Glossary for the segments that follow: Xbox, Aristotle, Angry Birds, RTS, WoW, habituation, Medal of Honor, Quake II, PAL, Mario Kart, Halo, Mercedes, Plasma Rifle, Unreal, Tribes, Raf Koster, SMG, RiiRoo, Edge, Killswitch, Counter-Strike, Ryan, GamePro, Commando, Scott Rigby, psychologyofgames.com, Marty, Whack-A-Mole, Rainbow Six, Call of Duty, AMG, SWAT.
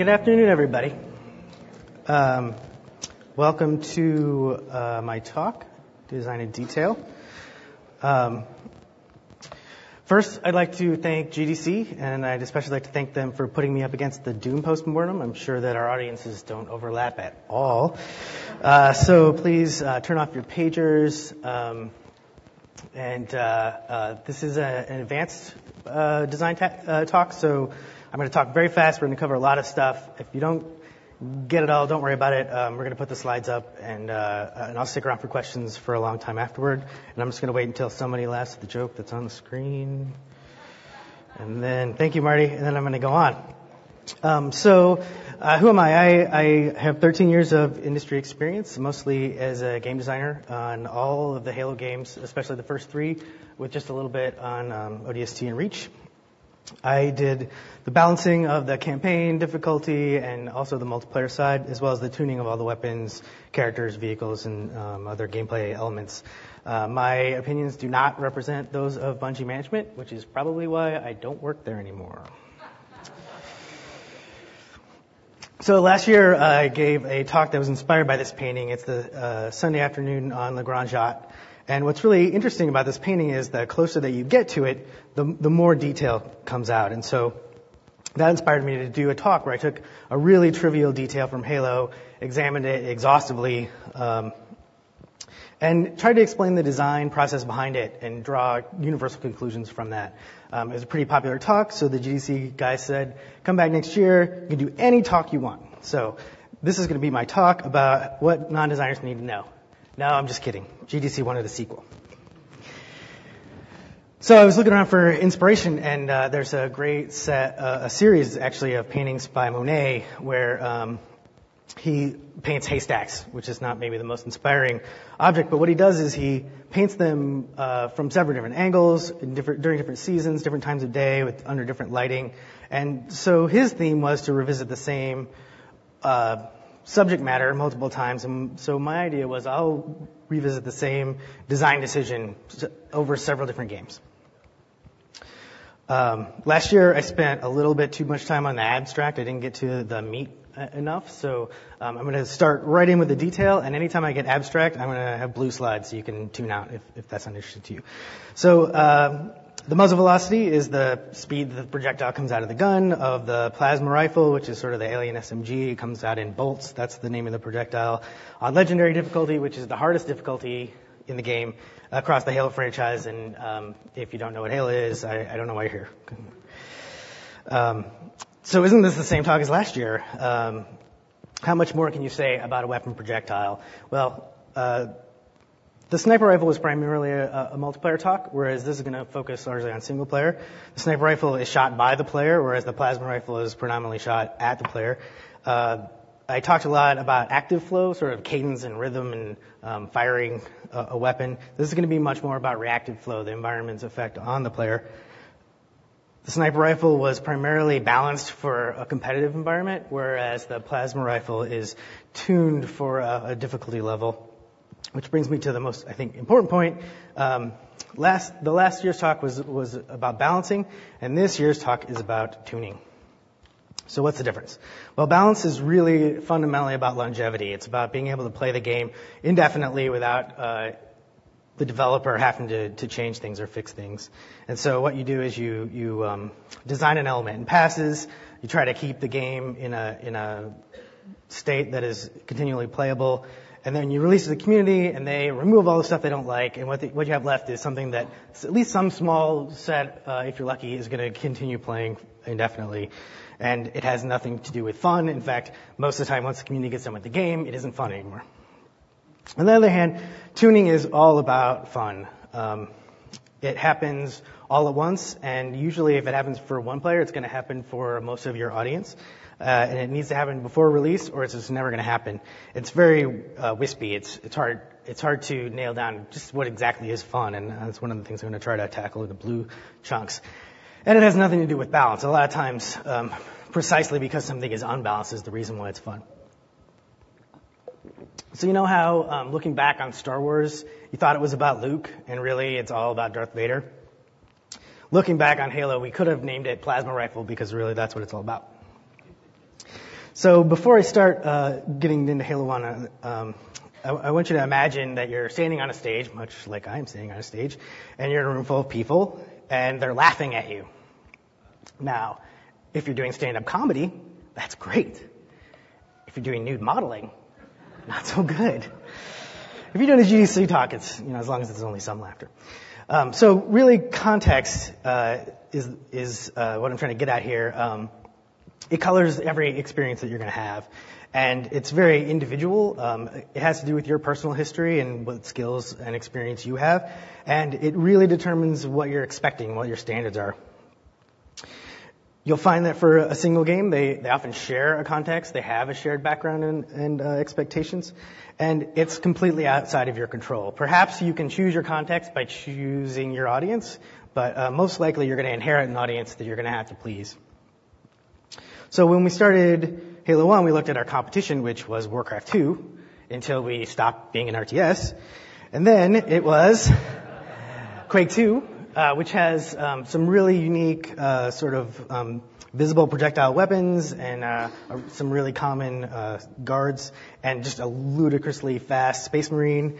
Good afternoon, everybody. Welcome to my talk, Design in Detail. First, I'd like to thank GDC, and I'd especially like to thank them for putting me up against the Doom postmortem. I'm sure that our audiences don't overlap at all. So please turn off your pagers. This is an advanced design talk, so I'm going to talk very fast. We're going to cover a lot of stuff. If you don't get it all, don't worry about it. We're going to put the slides up, and I'll stick around for questions for a long time afterward. And I'm just going to wait until somebody laughs at the joke that's on the screen. And then, thank you, Marty. And then I'm going to go on. Who am I? I have 13 years of industry experience, mostly as a game designer on all of the Halo games, especially the first three, with just a little bit on ODST and Reach. I did the balancing of the campaign difficulty and also the multiplayer side, as well as the tuning of all the weapons, characters, vehicles, and other gameplay elements. My opinions do not represent those of Bungie management, which is probably why I don't work there anymore. So last year, I gave a talk that was inspired by this painting. It's the Sunday afternoon on La Grande Jatte. And what's really interesting about this painting is the closer that you get to it, the more detail comes out. And so that inspired me to do a talk where I took a really trivial detail from Halo, examined it exhaustively, and tried to explain the design process behind it and draw universal conclusions from that. It was a pretty popular talk, so the GDC guy said, come back next year, you can do any talk you want. So this is going to be my talk about what non-designers need to know. No, I'm just kidding. GDC wanted a sequel. So I was looking around for inspiration, and there's a great set, a series actually of paintings by Monet where he paints haystacks, which is not maybe the most inspiring object, but what he does is he paints them from several different angles, during different seasons, different times of day, under different lighting. And so his theme was to revisit the same subject matter multiple times, and so my idea was I'll revisit the same design decision over several different games. Last year I spent a little bit too much time on the abstract. I didn't get to the meat enough, so I'm going to start right in with the detail, and anytime I get abstract, I'm going to have blue slides so you can tune out if that's not interesting to you. So the muzzle velocity is the speed that the projectile comes out of the gun, of the plasma rifle, which is sort of the alien SMG. It comes out in bolts. That's the name of the projectile. On legendary difficulty, which is the hardest difficulty in the game across the Halo franchise. And if you don't know what Halo is, I don't know why you're here. So isn't this the same talk as last year? How much more can you say about a weapon projectile? Well, the sniper rifle was primarily a multiplayer talk, whereas this is going to focus largely on single player. The sniper rifle is shot by the player, whereas the plasma rifle is predominantly shot at the player. I talked a lot about active flow, sort of cadence and rhythm and firing a weapon. This is going to be much more about reactive flow, the environment's effect on the player. The sniper rifle was primarily balanced for a competitive environment, whereas the plasma rifle is tuned for a difficulty level. Which brings me to the most, I think, important point. Last year's talk was about balancing, and this year's talk is about tuning. So what's the difference? Well, balance is really fundamentally about longevity. It's about being able to play the game indefinitely without the developer having to change things or fix things. And so what you do is you design an element in passes. You try to keep the game in a state that is continually playable. And then you release it to the community, and they remove all the stuff they don't like, and what you have left is something that at least some small set, if you're lucky, is going to continue playing indefinitely. And it has nothing to do with fun. In fact, most of the time, once the community gets done with the game, it isn't fun anymore. On the other hand, tuning is all about fun. It happens all at once, and usually if it happens for one player, it's going to happen for most of your audience. And it needs to happen before release, or it's just never going to happen. It's very wispy. It's hard to nail down just what exactly is fun, and that's one of the things I'm going to try to tackle in the blue chunks. And it has nothing to do with balance. A lot of times, precisely because something is unbalanced is the reason why it's fun. So you know how, looking back on Star Wars, you thought it was about Luke, and really it's all about Darth Vader? Looking back on Halo, we could have named it Plasma Rifle because really that's what it's all about. So before I start getting into Halo 1, I want you to imagine that you're standing on a stage, much like I'm standing on a stage, and you're in a room full of people, and they're laughing at you. Now, if you're doing stand-up comedy, that's great. If you're doing nude modeling, not so good. If you're doing a GDC talk, it's, as long as there's only some laughter. So really context is what I'm trying to get at here. It colors every experience that you're going to have. And it's very individual. It has to do with your personal history and what skills and experience you have. And it really determines what you're expecting, what your standards are. You'll find that for a single game, they often share a context. They have a shared background and expectations. And it's completely outside of your control. Perhaps you can choose your context by choosing your audience. But most likely, you're going to inherit an audience that you're going to have to please. So when we started Halo 1, we looked at our competition, which was Warcraft II, until we stopped being an RTS. And then it was Quake II, which has some really unique sort of visible projectile weapons and some really common guards and just a ludicrously fast space marine.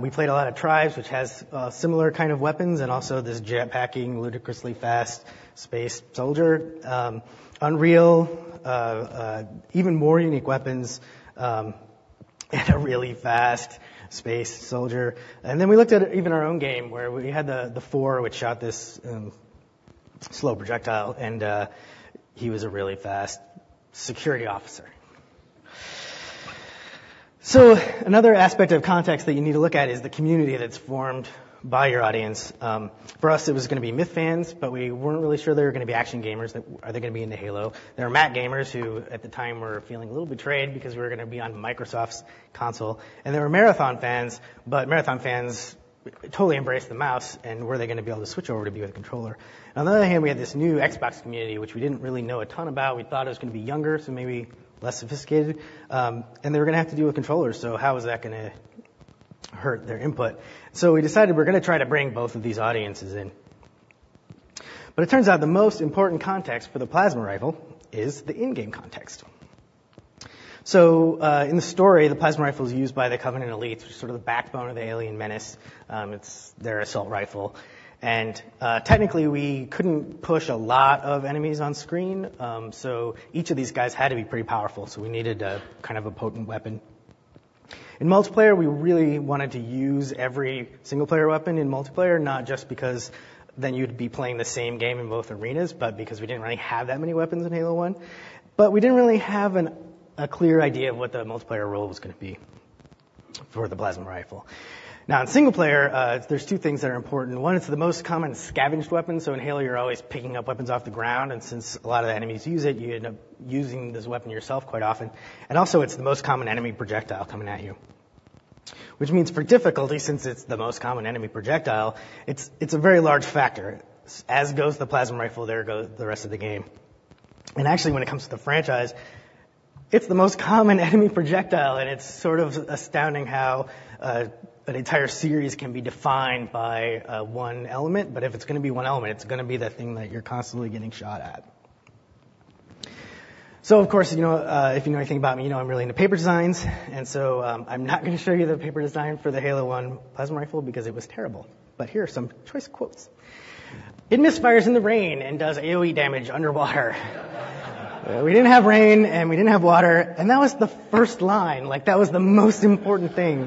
We played a lot of Tribes, which has similar kind of weapons and also this jetpacking, ludicrously fast space soldier. Unreal, even more unique weapons, and a really fast space soldier. And then we looked at even our own game where we had the four, which shot this slow projectile, and he was a really fast security officer. So another aspect of context that you need to look at is the community that's formed by your audience. For us, it was going to be Myth fans, but we weren't really sure they were going to be action gamers. Are they going to be into Halo? There were Mac gamers who, at the time, were feeling a little betrayed because we were going to be on Microsoft's console. And there were Marathon fans, but Marathon fans totally embraced the mouse, and were they going to be able to switch over to be with a controller? And on the other hand, we had this new Xbox community, which we didn't really know a ton about. We thought it was going to be younger, so maybe less sophisticated. And they were going to have to deal with controllers, so how was that going to hurt their input? So we decided we're going to try to bring both of these audiences in. But it turns out the most important context for the plasma rifle is the in-game context. So in the story, the plasma rifle is used by the Covenant elites, which is sort of the backbone of the alien menace. It's their assault rifle. And technically, we couldn't push a lot of enemies on screen, so each of these guys had to be pretty powerful, so we needed a kind of a potent weapon. In multiplayer, we really wanted to use every single-player weapon in multiplayer, not just because then you'd be playing the same game in both arenas, but because we didn't really have that many weapons in Halo 1. But we didn't really have a clear idea of what the multiplayer role was going to be for the plasma rifle. Now, in single-player, there's two things that are important. One, it's the most common scavenged weapon, so in Halo, you're always picking up weapons off the ground, and since a lot of the enemies use it, you end up using this weapon yourself quite often. And also, it's the most common enemy projectile coming at you, which means for difficulty, since it's the most common enemy projectile, it's a very large factor. As goes the plasma rifle, there goes the rest of the game. And actually, when it comes to the franchise, it's the most common enemy projectile, and it's sort of astounding how an entire series can be defined by one element, but if it's going to be one element, it's going to be the thing that you're constantly getting shot at. So, of course, if you know anything about me, I'm really into paper designs, and so I'm not going to show you the paper design for the Halo 1 plasma rifle because it was terrible. But here are some choice quotes. It misfires in the rain and does AoE damage underwater. We didn't have rain, and we didn't have water, and that was the first line. Like, that was the most important thing.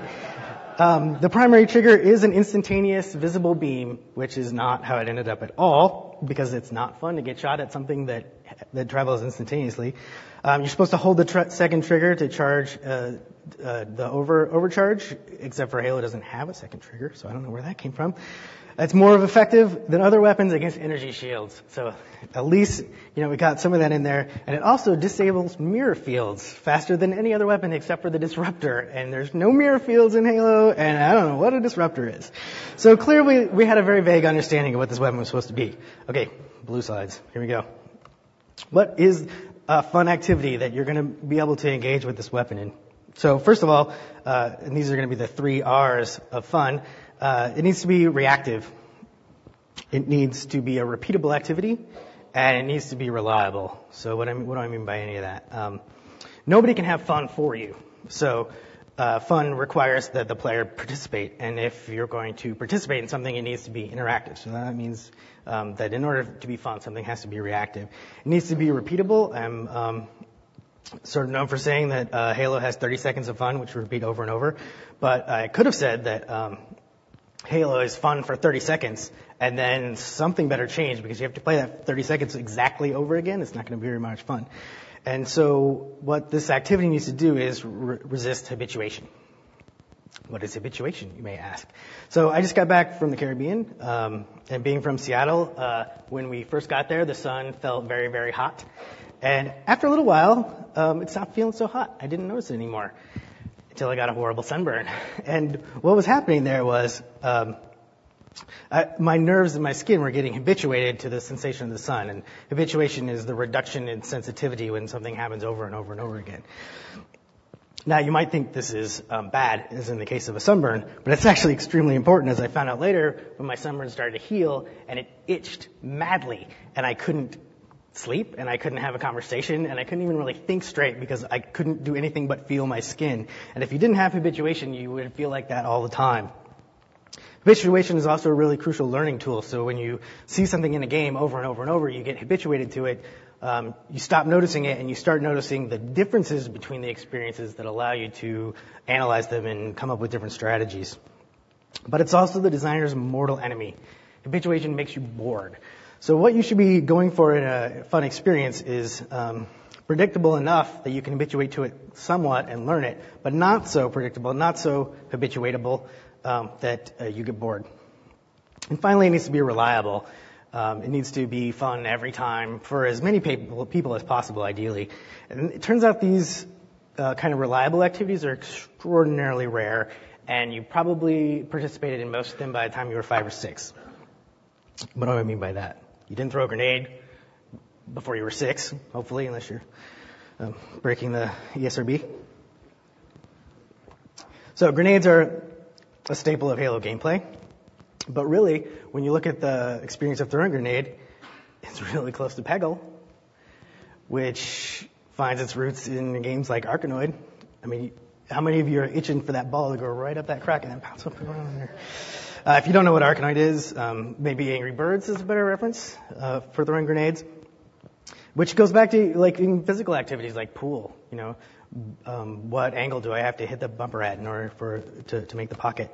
The primary trigger is an instantaneous visible beam, which is not how it ended up at all, because it's not fun to get shot at something that travels instantaneously. You're supposed to hold the second trigger to charge the overcharge, except for Halo doesn't have a second trigger, so I don't know where that came from. It's more effective than other weapons against energy shields, so at least we got some of that in there. And it also disables mirror fields faster than any other weapon except for the disruptor, and there's no mirror fields in Halo, and I don't know what a disruptor is. So clearly we had a very vague understanding of what this weapon was supposed to be. Okay, blue slides, here we go. What is a fun activity that you're going to be able to engage with this weapon in? So first of all, and these are going to be the 3 R's of fun. It needs to be reactive. It needs to be a repeatable activity, and it needs to be reliable. So what do I mean by any of that? nobody can have fun for you. So fun requires that the player participate, and if you're going to participate in something, it needs to be interactive. So that means that in order to be fun, something has to be reactive. It needs to be repeatable. I'm sort of known for saying that Halo has 30 seconds of fun, which we repeat over and over, but I could have said that Halo is fun for 30 seconds, and then something better changed because you have to play that 30 seconds exactly over again. It's not going to be very much fun. And so what this activity needs to do is resist habituation. What is habituation, you may ask? So I just got back from the Caribbean, and being from Seattle, when we first got there, the sun felt very, very hot. And after a little while, it stopped feeling so hot. I didn't notice it anymore until I got a horrible sunburn. And what was happening there was my nerves and my skin were getting habituated to the sensation of the sun, and habituation is the reduction in sensitivity when something happens over and over and over again. Now, you might think this is bad, as in the case of a sunburn, but it's actually extremely important, as I found out later when my sunburn started to heal, and it itched madly, and I couldn't sleep, and I couldn't have a conversation, and I couldn't even really think straight because I couldn't do anything but feel my skin. And if you didn't have habituation, you would feel like that all the time. Habituation is also a really crucial learning tool. So when you see something in a game over and over and over, you get habituated to it, you stop noticing it, and you start noticing the differences between the experiences that allow you to analyze them and come up with different strategies. But it's also the designer's mortal enemy. Habituation makes you bored. So what you should be going for in a fun experience is predictable enough that you can habituate to it somewhat and learn it, but not so predictable, not so habituatable that you get bored. And finally, it needs to be reliable. It needs to be fun every time for as many people as possible, ideally. And it turns out these kind of reliable activities are extraordinarily rare, and you probably participated in most of them by the time you were 5 or 6. What do I mean by that? You didn't throw a grenade before you were 6, hopefully, unless you're breaking the ESRB. So grenades are a staple of Halo gameplay, but really, when you look at the experience of throwing a grenade, it's really close to Peggle, which finds its roots in games like Arkanoid. I mean, how many of you are itching for that ball to go right up that crack and then bounce up around there? If you don't know what Arkanoid is, maybe Angry Birds is a better reference for throwing grenades, which goes back to like in physical activities like pool. You know, what angle do I have to hit the bumper at in order for to make the pocket?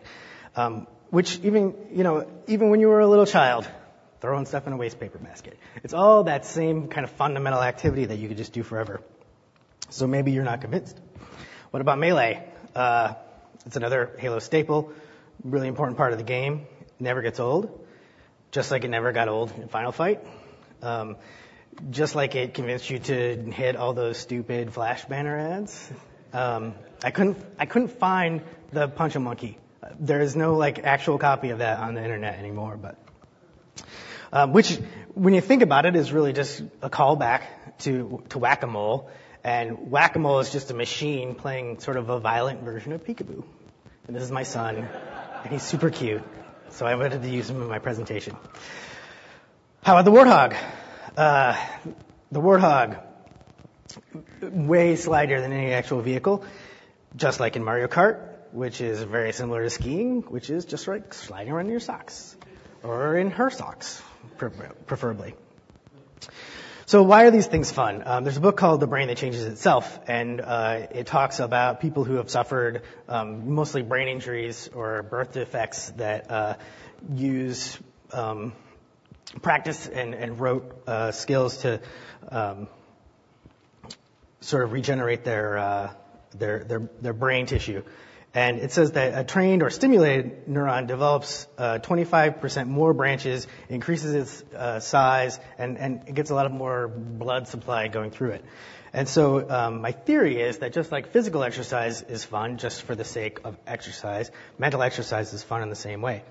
Which even when you were a little child, throwing stuff in a wastepaper basket, it's all that same kind of fundamental activity that you could just do forever. So maybe you're not convinced. What about melee? It's another Halo staple. Really important part of the game. Never gets old. Just like it never got old in Final Fight. Just like it convinced you to hit all those stupid flash banner ads. I couldn't find the Punch-A-Monkey. There is no actual copy of that on the internet anymore. But which, when you think about it, is really just a callback to Whack-A-Mole, and Whack-A-Mole is just a machine playing sort of a violent version of Peekaboo. And this is my son. And he's super cute, so I wanted to use him in my presentation. How about the warthog? The warthog, way slidier than any actual vehicle, just like in Mario Kart, which is very similar to skiing, which is just like sliding around in your socks, or in her socks, preferably. So why are these things fun? There's a book called The Brain That Changes Itself, and it talks about people who have suffered mostly brain injuries or birth defects that use practice and rote skills to sort of regenerate their brain tissue. And it says that a trained or stimulated neuron develops 25% more branches, increases its size, and it gets a lot of more blood supply going through it. And so my theory is that just like physical exercise is fun just for the sake of exercise, mental exercise is fun in the same way.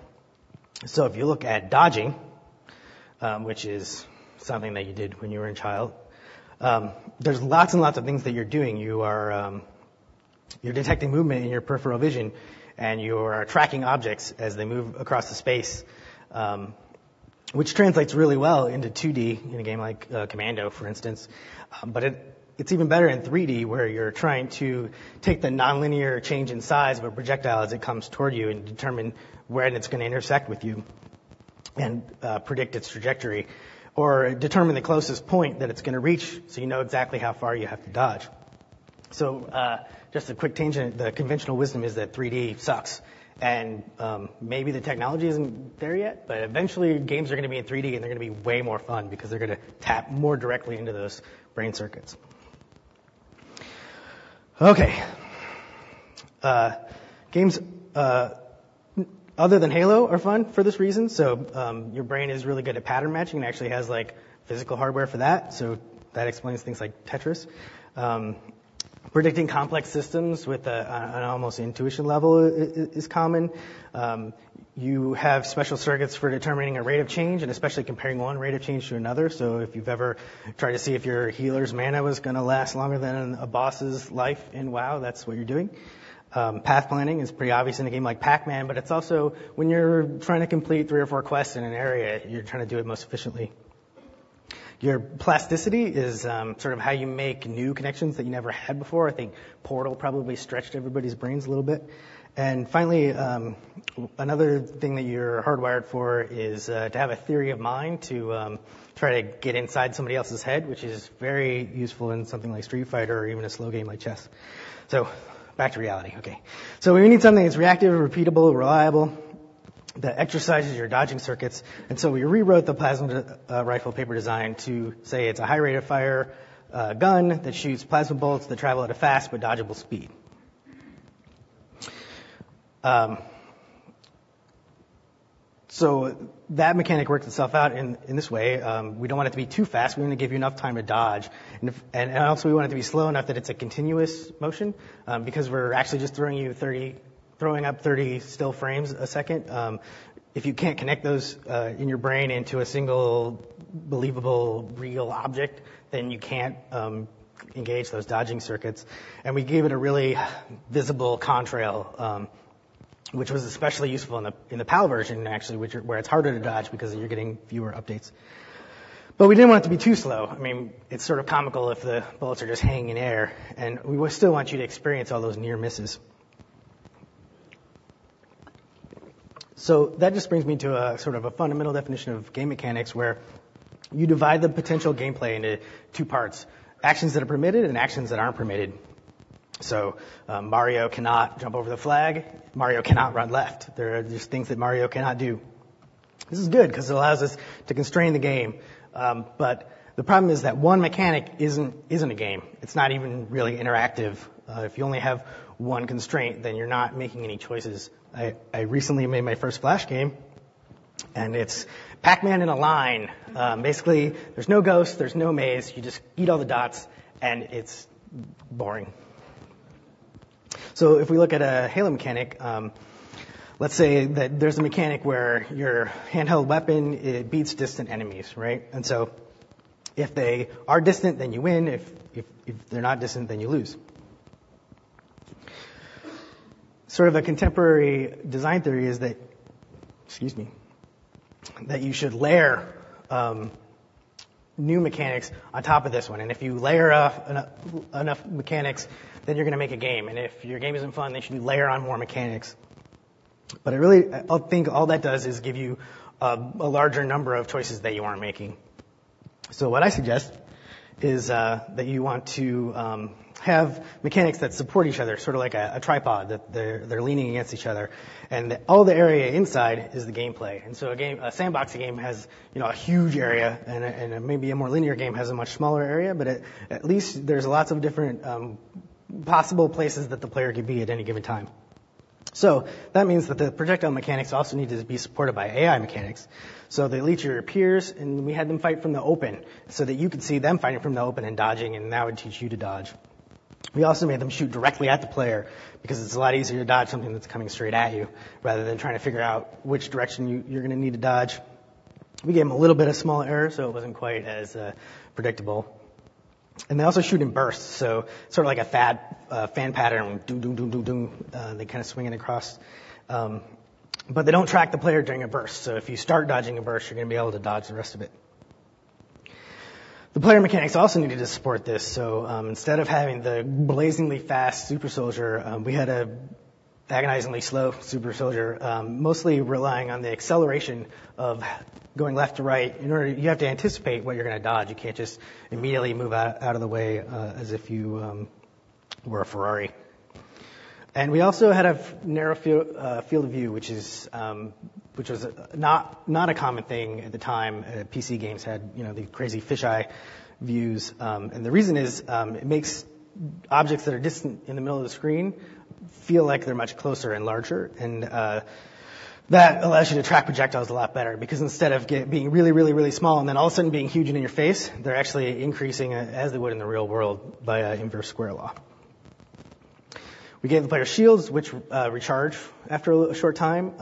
So if you look at dodging, which is something that you did when you were a child, there's lots and lots of things that you're doing. You're detecting movement in your peripheral vision, and you are tracking objects as they move across the space, which translates really well into 2D in a game like Commando, for instance. But it It's even better in 3D, where you're trying to take the nonlinear change in size of a projectile as it comes toward you and determine when it's going to intersect with you and predict its trajectory, or determine the closest point that it's going to reach so you know exactly how far you have to dodge. So just a quick tangent, the conventional wisdom is that 3D sucks. And maybe the technology isn't there yet, but eventually games are going to be in 3D and they're going to be way more fun because they're going to tap more directly into those brain circuits. Okay. Games other than Halo are fun for this reason. So your brain is really good at pattern matching and actually has like physical hardware for that. So that explains things like Tetris. Predicting complex systems with an almost intuition level is common. You have special circuits for determining a rate of change and especially comparing one rate of change to another. So if you've ever tried to see if your healer's mana was going to last longer than a boss's life in WoW, that's what you're doing. Path planning is pretty obvious in a game like Pac-Man, but it's also when you're trying to complete 3 or 4 quests in an area, you're trying to do it most efficiently. Your plasticity is sort of how you make new connections that you never had before. I think Portal probably stretched everybody's brains a little bit. And finally, another thing that you're hardwired for is to have a theory of mind to try to get inside somebody else's head, which is very useful in something like Street Fighter or even a slow game like chess. So back to reality. Okay. So we need something that's reactive, repeatable, reliable, that exercises your dodging circuits. And so we rewrote the plasma rifle paper design to say it's a high rate of fire gun that shoots plasma bullets that travel at a fast but dodgeable speed. So that mechanic works itself out in this way. We don't want it to be too fast. We want to give you enough time to dodge. And also we want it to be slow enough that it's a continuous motion because we're actually just throwing up 30 still frames a second. If you can't connect those in your brain into a single believable real object, then you can't engage those dodging circuits. And we gave it a really visible contrail, which was especially useful in the PAL version, actually, where it's harder to dodge because you're getting fewer updates. But we didn't want it to be too slow. I mean, it's sort of comical if the bullets are just hanging in air, and we still want you to experience all those near misses. So that just brings me to a sort of a fundamental definition of game mechanics where you divide the potential gameplay into 2 parts, actions that are permitted and actions that aren't permitted. So Mario cannot jump over the flag. Mario cannot run left. There are just things that Mario cannot do. This is good because it allows us to constrain the game. But the problem is that one mechanic isn't a game. It's not even really interactive. If you only have one constraint, then you're not making any choices. I recently made my first Flash game, and it's Pac-Man in a line. Basically, there's no ghost, there's no maze, you just eat all the dots, and it's boring. So if we look at a Halo mechanic, let's say that there's a mechanic where your handheld weapon, it beats distant enemies, right? And so if they are distant, then you win. If they're not distant, then you lose. Sort of a contemporary design theory is that, that you should layer new mechanics on top of this one. And if you layer enough mechanics, then you're going to make a game. And if your game isn't fun, then you should layer on more mechanics. But I think all that does is give you a larger number of choices that you aren't making. So what I suggest is that you want to have mechanics that support each other, sort of like a tripod that they're leaning against each other, and all the area inside is the gameplay. And so a sandbox game has a huge area, and maybe a more linear game has a much smaller area. But at least there's lots of different possible places that the player could be at any given time. So that means that the projectile mechanics also need to be supported by AI mechanics. So they leech your peers, and we had them fight from the open, so that you could see them fighting from the open and dodging, and that would teach you to dodge. We also made them shoot directly at the player because it's a lot easier to dodge something that's coming straight at you rather than trying to figure out which direction you're going to need to dodge. We gave them a little bit of small error, so it wasn't quite as predictable. And they also shoot in bursts, so sort of like a fan pattern, doom, doom, doom, doom, doom. They kind of swing it across. But they don't track the player during a burst, so if you start dodging a burst, you're going to be able to dodge the rest of it. The player mechanics also needed to support this, so instead of having the blazingly fast super soldier, we had a agonizingly slow super soldier, mostly relying on the acceleration of going left to right. In order, you have to anticipate what you're going to dodge. You can't just immediately move out of the way as if you were a Ferrari. And we also had a narrow field of view, which was not a common thing at the time. PC games had, you know, the crazy fisheye views, and the reason is it makes objects that are distant in the middle of the screen feel like they're much closer and larger, and that allows you to track projectiles a lot better, because instead of being really, really, really small and then all of a sudden being huge and in your face, they're actually increasing as they would in the real world by inverse square law. We gave the player shields, which recharge after a short time.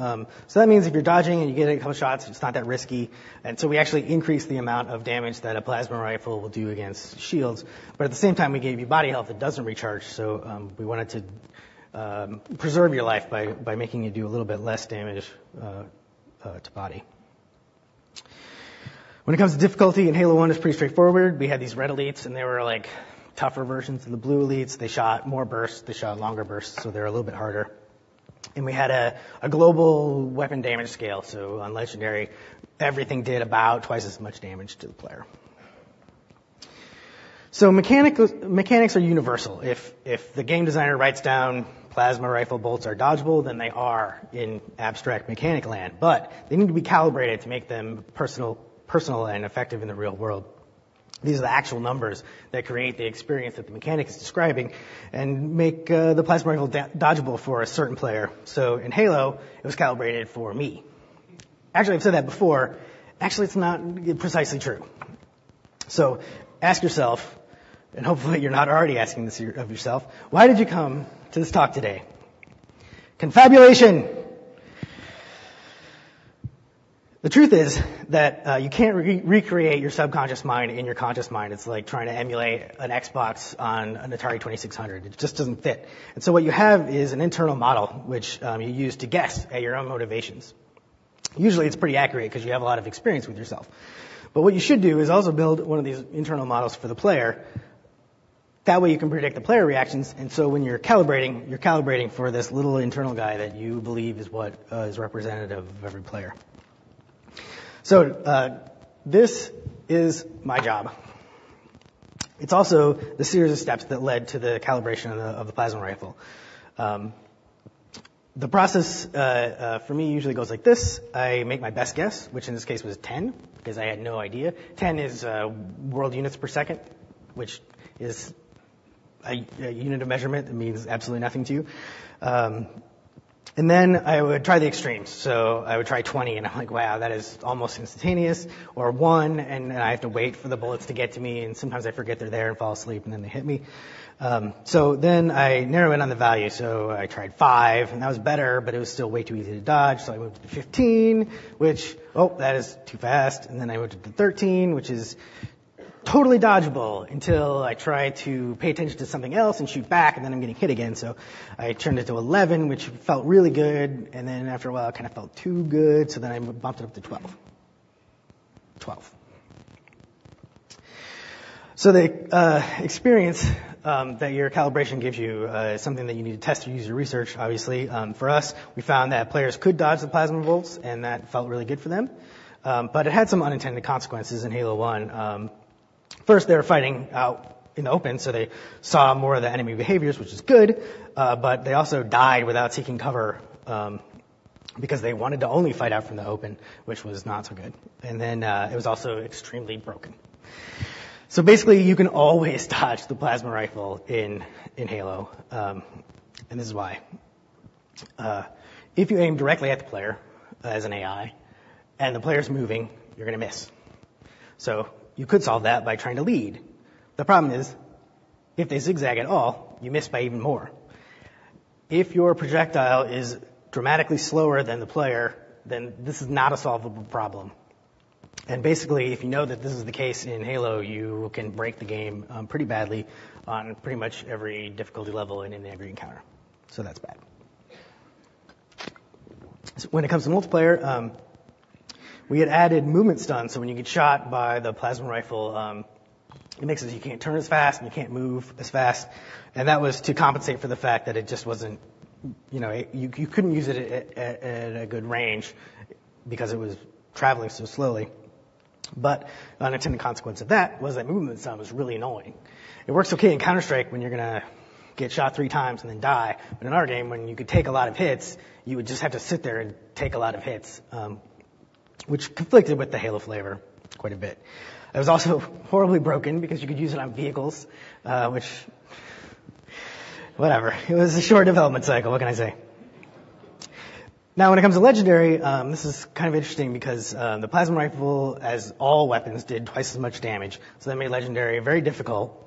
So that means if you're dodging and you get a couple shots, it's not that risky. And so we actually increased the amount of damage that a plasma rifle will do against shields. But at the same time, we gave you body health that doesn't recharge. So we wanted to preserve your life by making you do a little bit less damage to body. When it comes to difficulty, in Halo 1, it's pretty straightforward. We had these red elites, and they were like tougher versions of the blue elites. They shot more bursts, they shot longer bursts, so they're a little bit harder. And we had a global weapon damage scale, so on Legendary, everything did about twice as much damage to the player. So mechanics are universal. If the game designer writes down plasma rifle bolts are dodgeable, then they are in abstract mechanic land, but they need to be calibrated to make them personal and effective in the real world. These are the actual numbers that create the experience that the mechanic is describing and make the plasma rifle dodgeable for a certain player. So in Halo, it was calibrated for me. Actually, I've said that before. Actually, it's not precisely true. So ask yourself, and hopefully you're not already asking this of yourself, why did you come to this talk today? Confabulation! The truth is that you can't recreate your subconscious mind in your conscious mind. It's like trying to emulate an Xbox on an Atari 2600. It just doesn't fit. And so what you have is an internal model, which you use to guess at your own motivations. Usually it's pretty accurate because you have a lot of experience with yourself. But what you should do is also build one of these internal models for the player. That way you can predict the player reactions, and so when you're calibrating for this little internal guy that you believe is what is representative of every player. So this is my job. It's also the series of steps that led to the calibration of the plasma rifle. The process for me usually goes like this. I make my best guess, which in this case was 10, because I had no idea. 10 is world units per second, which is a unit of measurement that means absolutely nothing to you. And then I would try the extremes. So I would try 20, and I'm like, wow, that is almost instantaneous. Or 1, and I have to wait for the bullets to get to me, and sometimes I forget they're there and fall asleep, and then they hit me. So then I narrow in on the value. So I tried 5, and that was better, but it was still way too easy to dodge. So I moved to 15, which, oh, that is too fast. And then I moved to 13, which is totally dodgeable until I try to pay attention to something else and shoot back, and then I'm getting hit again. So I turned it to 11, which felt really good, and then after a while it kind of felt too good, so then I bumped it up to 12. 12. So the experience that your calibration gives you is something that you need to test through user research, obviously. For us, we found that players could dodge the plasma bolts, and that felt really good for them. But it had some unintended consequences in Halo 1. First, they were fighting out in the open, so they saw more of the enemy behaviors, which is good, but they also died without seeking cover because they wanted to only fight out from the open, which was not so good. And then it was also extremely broken. So basically, you can always dodge the plasma rifle in Halo, and this is why. If you aim directly at the player as an AI, and the player's moving, you're going to miss. So you could solve that by trying to lead. The problem is, if they zigzag at all, you miss by even more. If your projectile is dramatically slower than the player, then this is not a solvable problem. And basically, if you know that this is the case in Halo, you can break the game pretty badly on pretty much every difficulty level and in every encounter. So that's bad. So when it comes to multiplayer, we had added movement stun, so when you get shot by the plasma rifle, It makes it so you can't turn as fast and you can't move as fast. And that was to compensate for the fact that it just wasn't, you know, you couldn't use it at a good range because it was traveling so slowly. But the unintended consequence of that was that movement sound was really annoying. It works okay in Counter-Strike when you're going to get shot 3 times and then die. But in our game, when you could take a lot of hits, you would just have to sit there and take a lot of hits, which conflicted with the Halo flavor quite a bit. It was also horribly broken because you could use it on vehicles, which, whatever. It was a short development cycle, what can I say? Now, when it comes to Legendary, this is kind of interesting because the plasma rifle, as all weapons, did twice as much damage. So that made Legendary very difficult.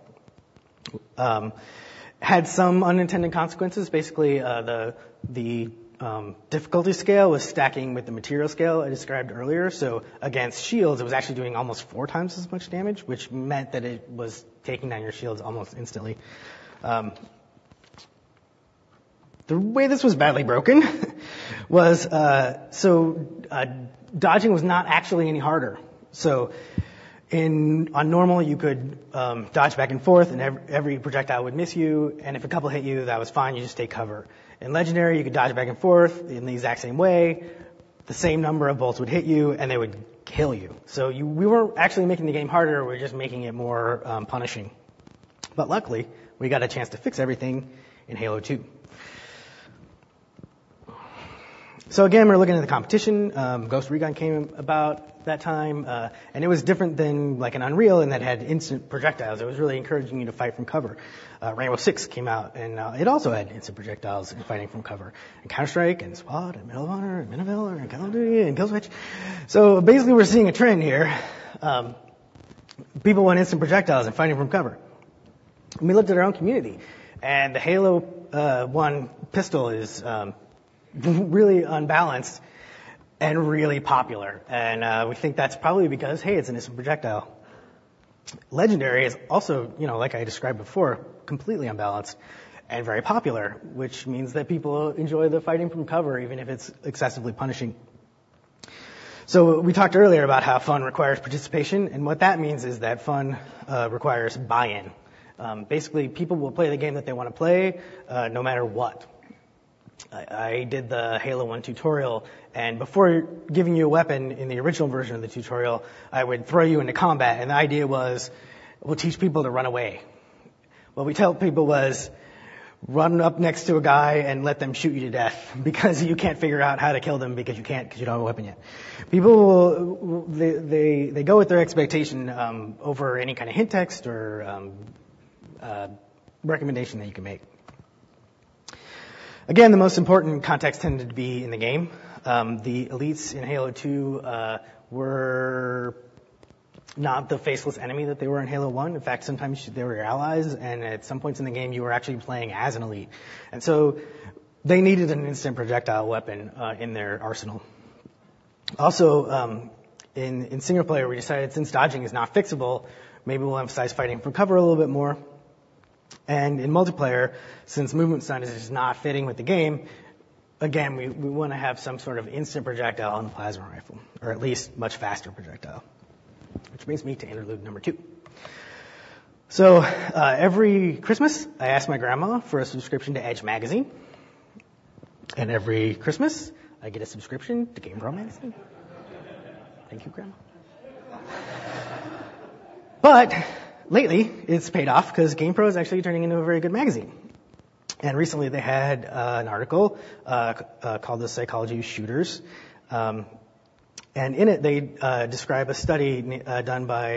Had some unintended consequences. Basically, the difficulty scale was stacking with the material scale I described earlier. So against shields, it was actually doing almost 4 times as much damage, which meant that it was taking down your shields almost instantly. The way this was badly broken was dodging was not actually any harder. So on normal, you could dodge back and forth, and every projectile would miss you. And if a couple hit you, that was fine. You just take cover. In Legendary, you could dodge back and forth in the exact same way. The same number of bolts would hit you, and they would kill you. So we weren't actually making the game harder. We were just making it more punishing. But luckily, we got a chance to fix everything in Halo 2. So again, we're looking at the competition. Ghost Recon came about that time, and it was different than like an Unreal in that it had instant projectiles. It was really encouraging you to fight from cover. Rainbow Six came out, and it also had instant projectiles and fighting from cover. And Counter-Strike, and SWAT, and Medal of Honor, and Miniville, and Call of Duty, and Killswitch. So basically we're seeing a trend here. People want instant projectiles and fighting from cover. And we looked at our own community, and the Halo 1 pistol is really unbalanced and really popular. And we think that's probably because, hey, it's an instant projectile. Legendary is also, you know, like I described before, completely unbalanced and very popular, which means that people enjoy the fighting from cover even if it's excessively punishing. So we talked earlier about how fun requires participation, and what that means is that fun requires buy-in. Basically, people will play the game that they want to play no matter what. I did the Halo 1 tutorial, and before giving you a weapon in the original version of the tutorial, I would throw you into combat, and the idea was, we'll teach people to run away. What we tell people was, run up next to a guy and let them shoot you to death, because you can't figure out how to kill them because you can't, because you don't have a weapon yet. People will, they go with their expectation over any kind of hint text or recommendation that you can make. Again, the most important context tended to be in the game. The elites in Halo 2 were not the faceless enemy that they were in Halo 1. In fact, sometimes they were your allies, and at some points in the game, you were actually playing as an elite. And so they needed an instant projectile weapon in their arsenal. Also, in single player, we decided since dodging is not fixable, maybe we'll emphasize fighting from cover a little bit more. And in multiplayer, since movement sound is just not fitting with the game, again, we want to have some sort of instant projectile on the plasma rifle, or at least much faster projectile. Which brings me to interlude number 2. So every Christmas, I asked my grandma for a subscription to Edge magazine. And every Christmas, I get a subscription to GamePro magazine. Thank you, Grandma. But lately, it's paid off because GamePro is actually turning into a very good magazine. And recently they had an article called The Psychology of Shooters. And in it, they describe a study done by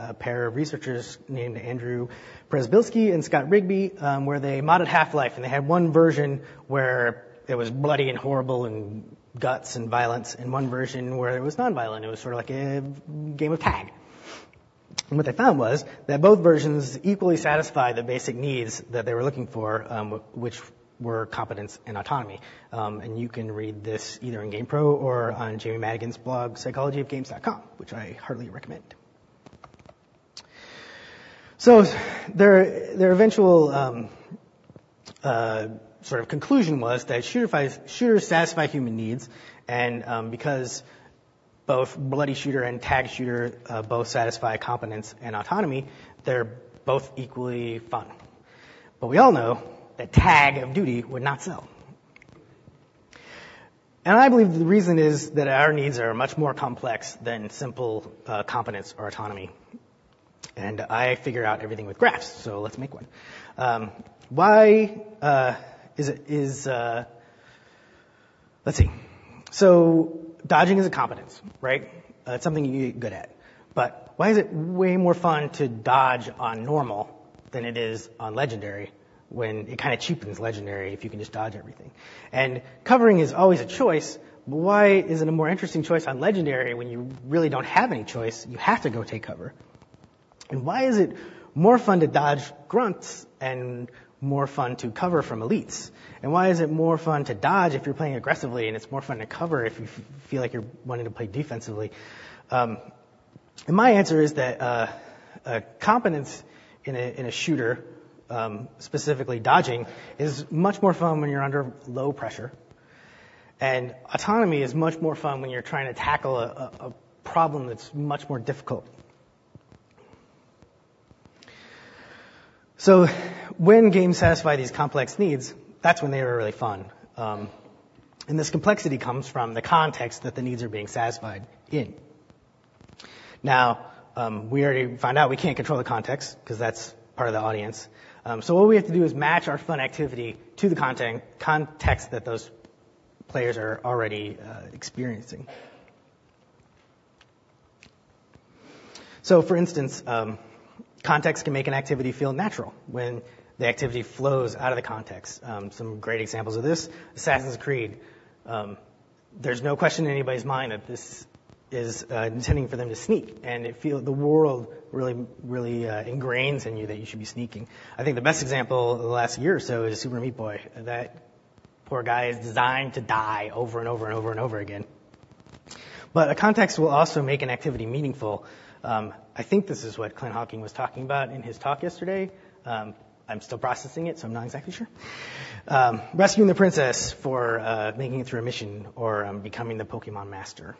a pair of researchers named Andrew Presbilski and Scott Rigby, where they modded Half-Life. And they had one version where it was bloody and horrible and guts and violence, and one version where it was non-violent. It was sort of like a game of tag. And what they found was that both versions equally satisfied the basic needs that they were looking for, which were competence and autonomy. And you can read this either in GamePro or on Jamie Madigan's blog, psychologyofgames.com, which I heartily recommend. So their eventual sort of conclusion was that shooters satisfy human needs, and because both bloody shooter and tag shooter both satisfy competence and autonomy. They're both equally fun. But we all know that Tag of Duty would not sell. And I believe the reason is that our needs are much more complex than simple competence or autonomy. And I figure out everything with graphs, so let's make one. Let's see. So dodging is a competence, right? It's something you get good at. But why is it way more fun to dodge on normal than it is on legendary, when it kind of cheapens legendary if you can just dodge everything? And covering is always a choice, but why is it a more interesting choice on legendary when you really don't have any choice? You have to go take cover. And why is it more fun to dodge grunts and more fun to cover from elites? And why is it more fun to dodge if you're playing aggressively and it's more fun to cover if you feel like you're wanting to play defensively? And my answer is that competence in a shooter, specifically dodging, is much more fun when you're under low pressure. And autonomy is much more fun when you're trying to tackle a problem that's much more difficult. So when games satisfy these complex needs, that's when they are really fun. And this complexity comes from the context that the needs are being satisfied in. Now, we already found out we can't control the context because that's part of the audience. So what we have to do is match our fun activity to the context that those players are already experiencing. So for instance, context can make an activity feel natural when the activity flows out of the context. Some great examples of this, Assassin's Creed. There's no question in anybody's mind that this is intending for them to sneak, and the world really ingrains in you that you should be sneaking. I think the best example of the last year or so is Super Meat Boy. That poor guy is designed to die over and over and over and over again. But a context will also make an activity meaningful. I think this is what Clint Hawking was talking about in his talk yesterday. I'm still processing it, so I'm not exactly sure. Rescuing the princess for making it through a mission, or becoming the Pokemon master.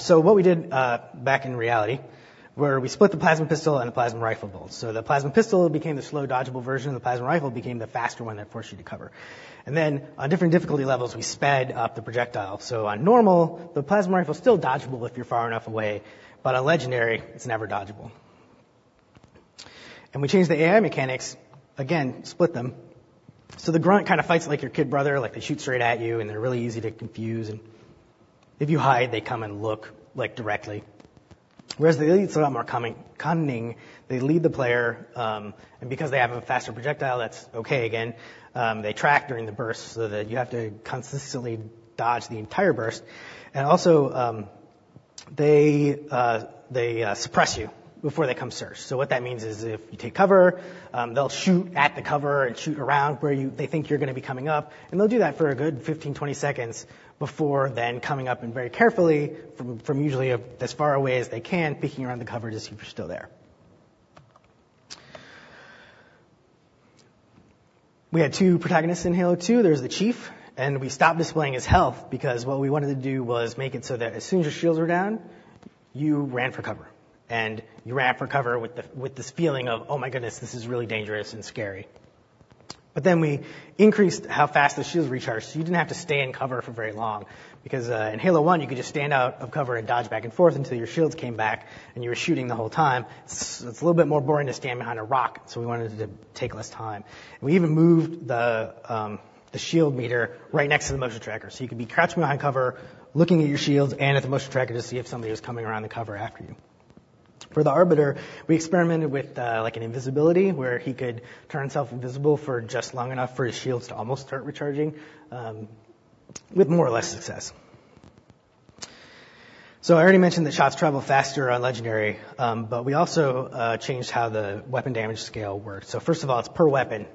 So what we did back in reality, where we split the plasma pistol and the plasma rifle bolts. So the plasma pistol became the slow, dodgeable version, and the plasma rifle became the faster one that forced you to cover. And then on different difficulty levels, we sped up the projectile. So on normal, the plasma rifle is still dodgeable if you're far enough away, but on legendary, it's never dodgeable. And we changed the AI mechanics, again, split them. So the grunt kind of fights like your kid brother, like they shoot straight at you, and they're really easy to confuse. And if you hide, they come and look, like, directly. Whereas the elites are a lot more cunning. They lead the player, and because they have a faster projectile, that's okay again. They track during the burst so that you have to consistently dodge the entire burst. And also, they suppress you before they come search. So what that means is if you take cover, they'll shoot at the cover and shoot around where they think you're going to be coming up. And they'll do that for a good 15, 20 seconds before then coming up and very carefully from usually as far away as they can, peeking around the cover to see if you're still there. We had two protagonists in Halo 2. There's the Chief, and we stopped displaying his health because what we wanted to do was make it so that as soon as your shields were down, you ran for cover. And you ran for cover with this feeling of, oh my goodness, this is really dangerous and scary. But then we increased how fast the shields recharged, so you didn't have to stay in cover for very long. Because in Halo 1, you could just stand out of cover and dodge back and forth until your shields came back and you were shooting the whole time. It's a little bit more boring to stand behind a rock, so we wanted to take less time. And we even moved the shield meter right next to the motion tracker, so you could be crouching behind cover, looking at your shields and at the motion tracker to see if somebody was coming around the cover after you. For the Arbiter, we experimented with like an invisibility where he could turn himself invisible for just long enough for his shields to almost start recharging, with more or less success. So I already mentioned that shots travel faster on Legendary, but we also changed how the weapon damage scale worked. So first of all, it's per weapon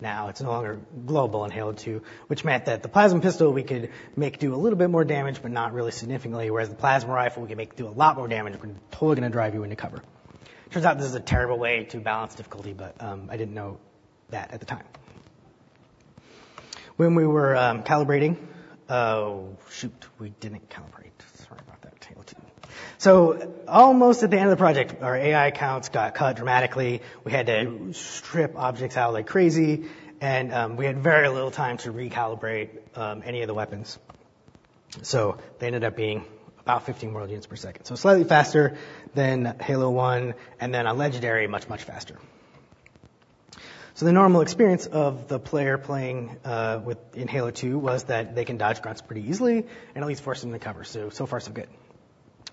now. It's no longer global in Halo 2, which meant that the plasma pistol we could make do a little bit more damage, but not really significantly, whereas the plasma rifle we could make do a lot more damage. We're totally going to drive you into cover. Turns out this is a terrible way to balance difficulty, but I didn't know that at the time. When we were calibrating Oh, shoot, we didn't calibrate. Sorry about that, Halo 2. So almost at the end of the project, our AI counts got cut dramatically. We had to strip objects out like crazy, and we had very little time to recalibrate any of the weapons. So they ended up being about 15 world units per second. So slightly faster than Halo 1, and then on Legendary, much, much faster. So the normal experience of the player playing in Halo 2 was that they can dodge grunts pretty easily and at least force them to cover. So far, so good.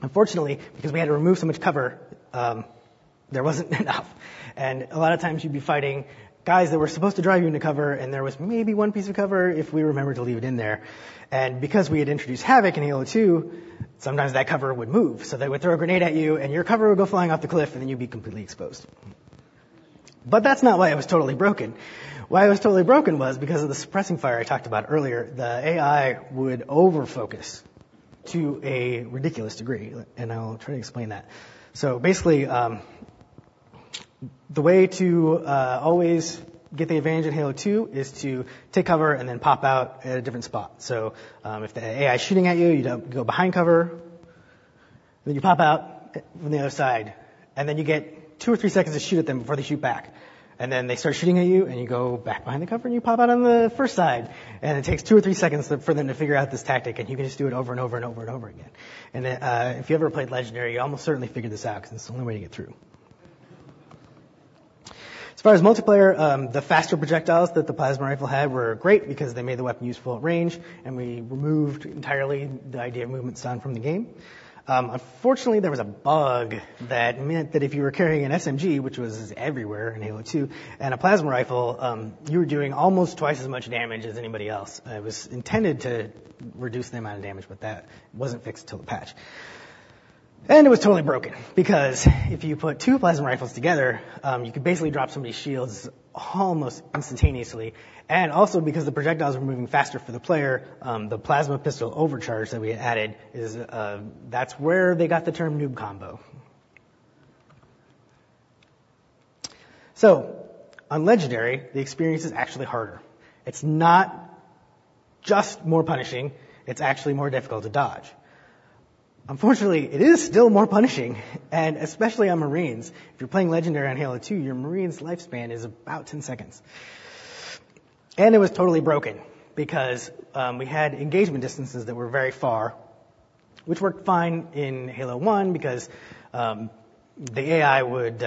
Unfortunately, because we had to remove so much cover, there wasn't enough. And a lot of times you'd be fighting guys that were supposed to drive you into cover, and there was maybe one piece of cover if we remembered to leave it in there. And because we had introduced Havoc in Halo 2, sometimes that cover would move. So they would throw a grenade at you, and your cover would go flying off the cliff, and then you'd be completely exposed. But that's not why it was totally broken. Why it was totally broken was because of the suppressing fire I talked about earlier. The AI would overfocus to a ridiculous degree, and I'll try to explain that. So basically, the way to always get the advantage in Halo 2 is to take cover and then pop out at a different spot. So if the AI is shooting at you, you go behind cover, then you pop out from the other side, and then you get 2 or 3 seconds to shoot at them before they shoot back. And then they start shooting at you, and you go back behind the cover, and you pop out on the first side. And it takes 2 or 3 seconds for them to figure out this tactic, and you can just do it over and over and over and over again. And if you ever played Legendary, you almost certainly figured this out, because it's the only way to get through. As far as multiplayer, the faster projectiles that the plasma rifle had were great, because they made the weapon useful at range, and we removed entirely the idea of movement sound from the game. Unfortunately, there was a bug that meant that if you were carrying an SMG, which was everywhere in Halo 2, and a plasma rifle, you were doing almost twice as much damage as anybody else. It was intended to reduce the amount of damage, but that wasn't fixed until the patch. And it was totally broken, because if you put 2 plasma rifles together, you could basically drop somebody's shields almost instantaneously. And also because the projectiles were moving faster for the player, the plasma pistol overcharge that we added is, that's where they got the term noob combo. So, on Legendary, the experience is actually harder. It's not just more punishing, it's actually more difficult to dodge. Unfortunately, it is still more punishing, and especially on Marines. If you're playing Legendary on Halo 2, your Marine's lifespan is about 10 seconds. And it was totally broken, because we had engagement distances that were very far, which worked fine in Halo 1, because the AI would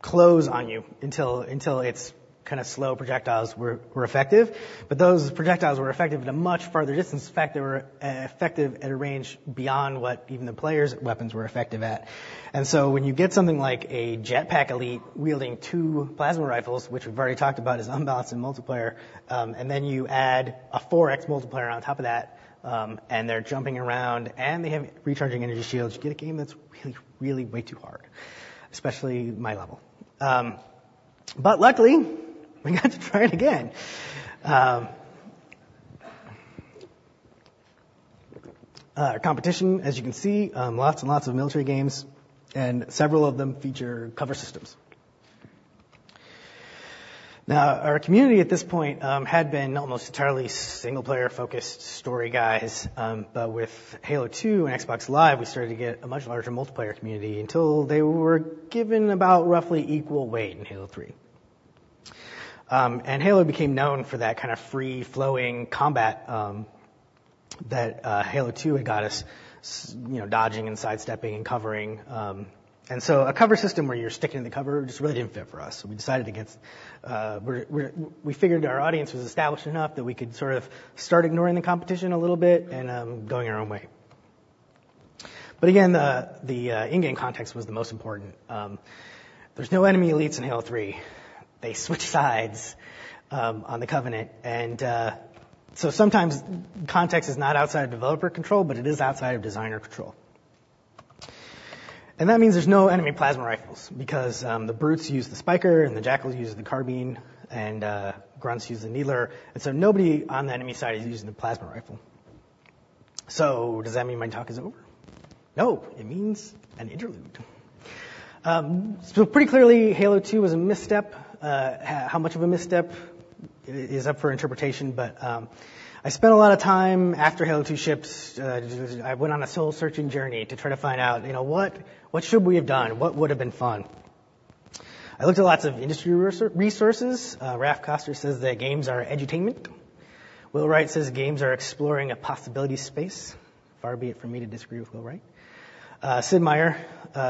close on you until its kind of slow projectiles were effective, but those projectiles were effective at a much farther distance. In fact, they were effective at a range beyond what even the players' weapons were effective at. And so when you get something like a jetpack elite wielding 2 plasma rifles, which we've already talked about is unbalanced in multiplayer, and then you add a 4x multiplayer on top of that, and they're jumping around, and they have recharging energy shields, you get a game that's really, really way too hard, especially my level. But luckily, we got to try it again. Our competition, as you can see, lots and lots of military games, and several of them feature cover systems. Now, our community at this point had been almost entirely single-player focused story guys, but with Halo 2 and Xbox Live, we started to get a much larger multiplayer community until they were given about roughly equal weight in Halo 3. And Halo became known for that kind of free-flowing combat that Halo 2 had got us, you know, dodging and sidestepping and covering. And so a cover system where you're sticking to the cover just really didn't fit for us. So we decided against. We figured our audience was established enough that we could sort of start ignoring the competition a little bit and going our own way. But again, the in-game context was the most important. There's no enemy elites in Halo 3. They switch sides on the Covenant, and so sometimes context is not outside of developer control, but it is outside of designer control. And that means there's no enemy plasma rifles, because the brutes use the spiker, and the jackals use the carbine, and grunts use the needler, and so nobody on the enemy side is using the plasma rifle. So does that mean my talk is over? No, it means an interlude. So pretty clearly, Halo 2 was a misstep. How much of a misstep is up for interpretation, but I spent a lot of time after Halo 2 shipped. I went on a soul-searching journey to try to find out, you know, what should we have done? What would have been fun? I looked at lots of industry resources. Raf Koster says that games are edutainment. Will Wright says games are exploring a possibility space. Far be it from me to disagree with Will Wright. Sid Meier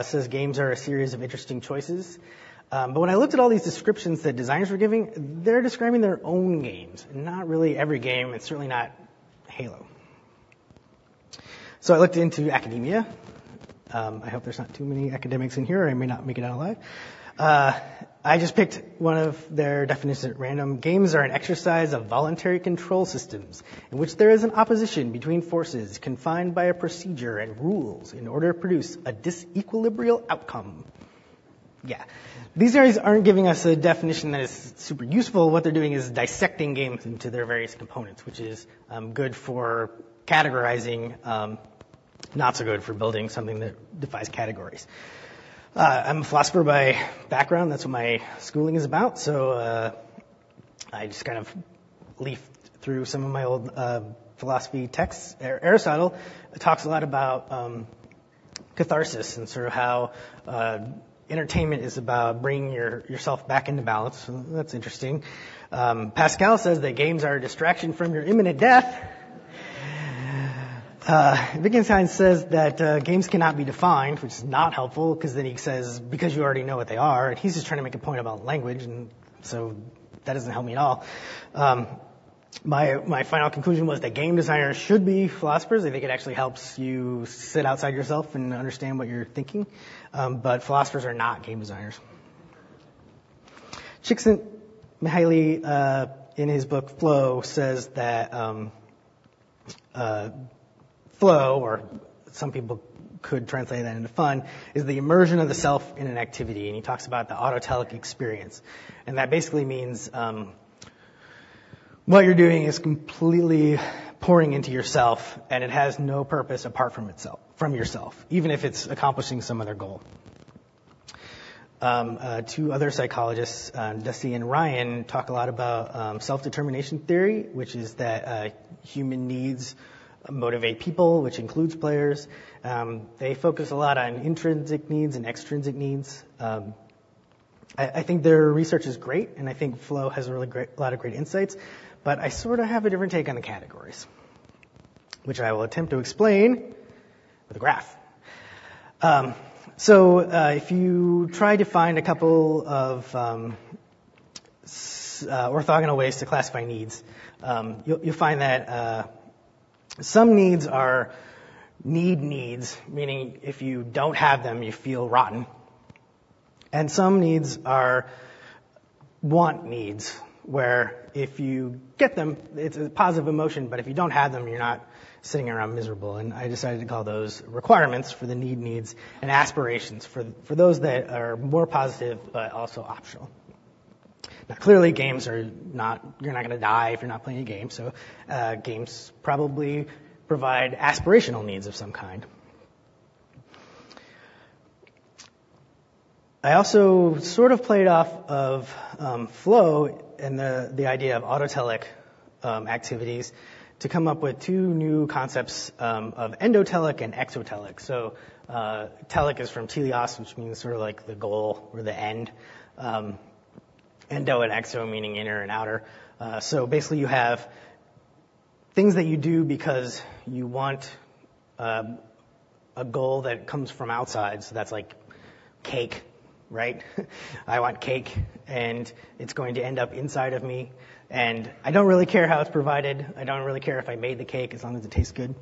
says games are a series of interesting choices. But when I looked at all these descriptions that designers were giving, they're describing their own games, not really every game, and certainly not Halo. So I looked into academia. I hope there's not too many academics in here, or I may not make it out alive. I just picked one of their definitions at random. Games are an exercise of voluntary control systems in which there is an opposition between forces confined by a procedure and rules in order to produce a disequilibrial outcome. Yeah. These guys aren't giving us a definition that is super useful. What they're doing is dissecting games into their various components, which is good for categorizing, not so good for building something that defies categories. I'm a philosopher by background. That's what my schooling is about. So I just kind of leafed through some of my old philosophy texts. Aristotle talks a lot about catharsis and sort of how entertainment is about bringing yourself back into balance. So that's interesting. Pascal says that games are a distraction from your imminent death. Wittgenstein says that games cannot be defined, which is not helpful, because then he says, because you already know what they are, and he's just trying to make a point about language, and so that doesn't help me at all. My final conclusion was that game designers should be philosophers. I think it actually helps you sit outside yourself and understand what you're thinking, but philosophers are not game designers. Csikszentmihalyi, in his book Flow, says that flow, or some people could translate that into fun, is the immersion of the self in an activity. And he talks about the autotelic experience. And that basically means what you're doing is completely pouring into yourself, and it has no purpose apart from itself, from yourself, even if it's accomplishing some other goal. Two other psychologists, Dusty and Ryan, talk a lot about self-determination theory, which is that human needs motivate people, which includes players. They focus a lot on intrinsic needs and extrinsic needs. I think their research is great, and I think Flow has a lot of great insights, but I sort of have a different take on the categories, which I will attempt to explain with a graph. So if you try to find a couple of orthogonal ways to classify needs, you'll find that some needs are needs, meaning if you don't have them, you feel rotten. And some needs are want needs, where if you get them, it's a positive emotion, but if you don't have them, you're not sitting around miserable. And I decided to call those requirements for the needs, and aspirations for those that are more positive but also optional. Now, clearly, games are you're not going to die if you're not playing a game, so games probably provide aspirational needs of some kind. I also sort of played off of flow and the idea of autotelic activities to come up with two new concepts of endotelic and exotelic. So telic is from teleos, which means sort of like the goal or the end. Endo and exo meaning inner and outer. So basically you have things that you do because you want a goal that comes from outside. So that's like cake, right? I want cake, and it's going to end up inside of me. And I don't really care how it's provided. I don't really care if I made the cake as long as it tastes good.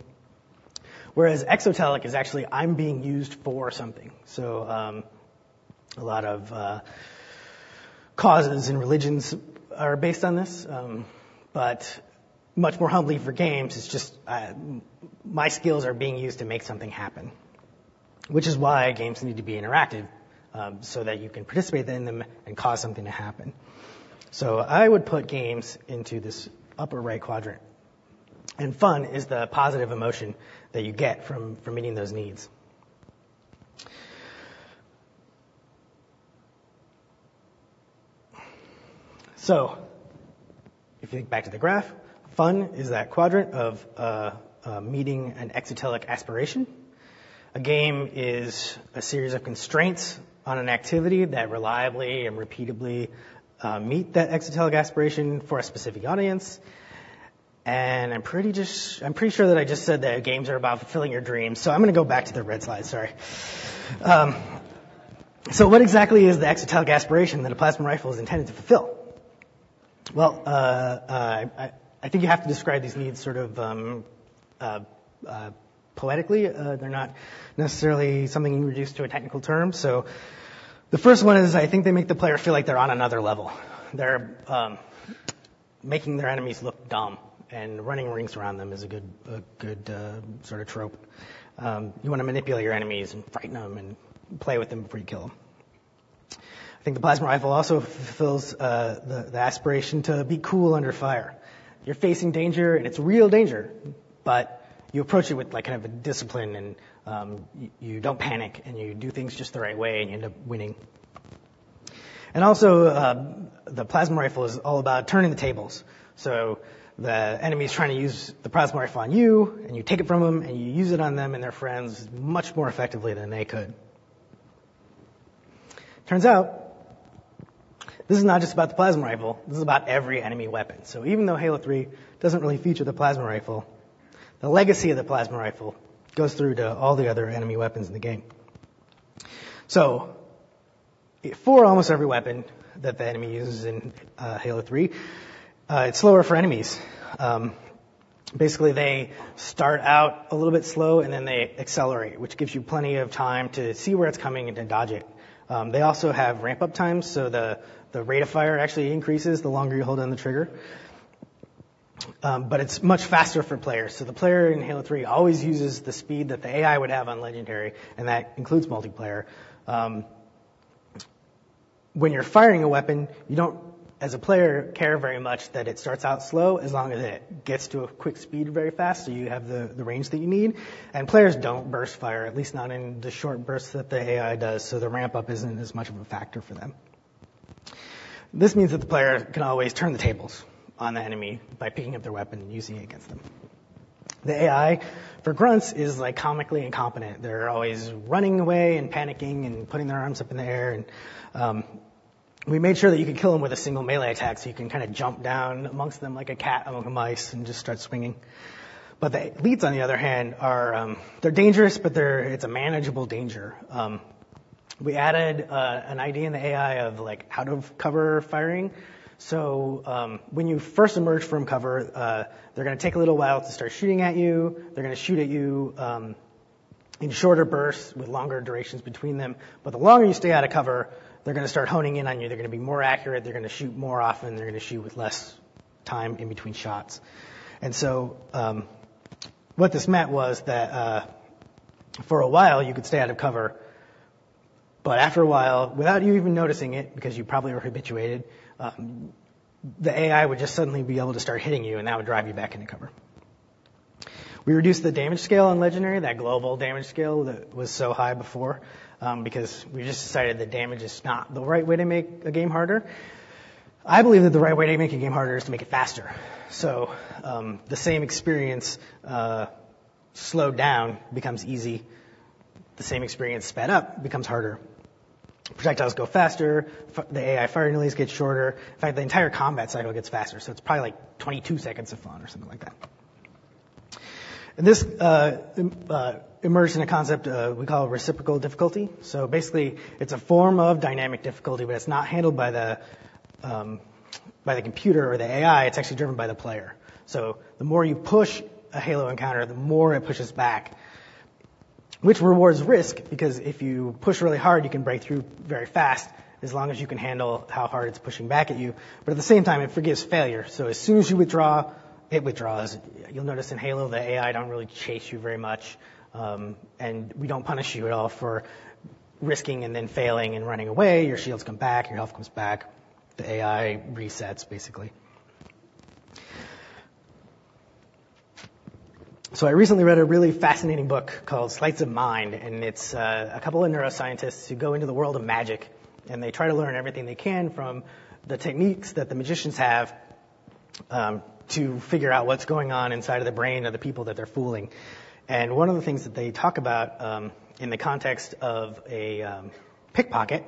Whereas exotelic is actually I'm being used for something. So a lot of causes and religions are based on this, but much more humbly for games, it's just my skills are being used to make something happen, which is why games need to be interactive, so that you can participate in them and cause something to happen. So I would put games into this upper right quadrant, and fun is the positive emotion that you get from meeting those needs. So, if you think back to the graph, Fun is that quadrant of meeting an exotelic aspiration. A game is a series of constraints on an activity that reliably and repeatably meet that exotelic aspiration for a specific audience. And I'm pretty sure that I just said that games are about fulfilling your dreams. So I'm going to go back to the red slide, sorry. So what exactly is the exotelic aspiration that a plasma rifle is intended to fulfill? Well, I think you have to describe these needs sort of poetically. They're not necessarily something reduced to a technical term. So the first one is I think they make the player feel like they're on another level. They're making their enemies look dumb, and running rings around them is a good sort of trope. You want to manipulate your enemies and frighten them and play with them before you kill them. I think the plasma rifle also fulfills the aspiration to be cool under fire. You're facing danger, and it's real danger, but you approach it with like kind of a discipline, and you don't panic, and you do things just the right way, and you end up winning. And also, the plasma rifle is all about turning the tables. So the enemy's trying to use the plasma rifle on you, and you take it from them, and you use it on them and their friends much more effectively than they could. Turns out, this is not just about the plasma rifle. This is about every enemy weapon. So even though Halo 3 doesn't really feature the plasma rifle, the legacy of the plasma rifle goes through to all the other enemy weapons in the game. So for almost every weapon that the enemy uses in Halo 3, it's slower for enemies. Basically, they start out a little bit slow, and then they accelerate, which gives you plenty of time to see where it's coming and to dodge it. They also have ramp-up times, so the rate of fire actually increases the longer you hold on the trigger. But it's much faster for players. So the player in Halo 3 always uses the speed that the AI would have on Legendary, and that includes multiplayer. When you're firing a weapon, you don't, as a player, care very much that it starts out slow as long as it gets to a quick speed very fast, so you have the range that you need. And players don't burst fire, at least not in the short bursts that the AI does, so the ramp up isn't as much of a factor for them. This means that the player can always turn the tables on the enemy by picking up their weapon and using it against them. The AI for grunts is like comically incompetent. They're always running away and panicking and putting their arms up in the air. And we made sure that you could kill them with a single melee attack, so you can kind of jump down amongst them like a cat among mice and just start swinging. But the elites, on the other hand, are they're dangerous, but it's a manageable danger. We added an idea in the AI of like out of cover firing. So when you first emerge from cover, they're going to take a little while to start shooting at you. They're going to shoot at you in shorter bursts with longer durations between them. But the longer you stay out of cover, they're going to start honing in on you. They're going to be more accurate. They're going to shoot more often. They're going to shoot with less time in between shots. And so what this meant was that for a while you could stay out of cover, but after a while, without you even noticing it, because you probably were habituated, the AI would just suddenly be able to start hitting you, and that would drive you back into cover. We reduced the damage scale on Legendary, that global damage scale that was so high before, because we just decided that damage is not the right way to make a game harder. I believe that the right way to make a game harder is to make it faster. So the same experience slowed down becomes easy. The same experience sped up becomes harder. Projectiles go faster, the AI firing delays get shorter. In fact, the entire combat cycle gets faster, so it's probably like 22 seconds of fun or something like that. And this emerged in a concept we call reciprocal difficulty. So basically, it's a form of dynamic difficulty, but it's not handled by the computer or the AI. It's actually driven by the player. So the more you push a Halo encounter, the more it pushes back, which rewards risk, because if you push really hard, you can break through very fast, as long as you can handle how hard it's pushing back at you. But at the same time, it forgives failure. So as soon as you withdraw, it withdraws. You'll notice in Halo, the AI don't really chase you very much, and we don't punish you at all for risking and then failing and running away. Your shields come back, your health comes back. The AI resets, basically. So I recently read a really fascinating book called Sleights of Mind, and it's a couple of neuroscientists who go into the world of magic, and they try to learn everything they can from the techniques that the magicians have to figure out what's going on inside of the brain of the people that they're fooling. And one of the things that they talk about in the context of a pickpocket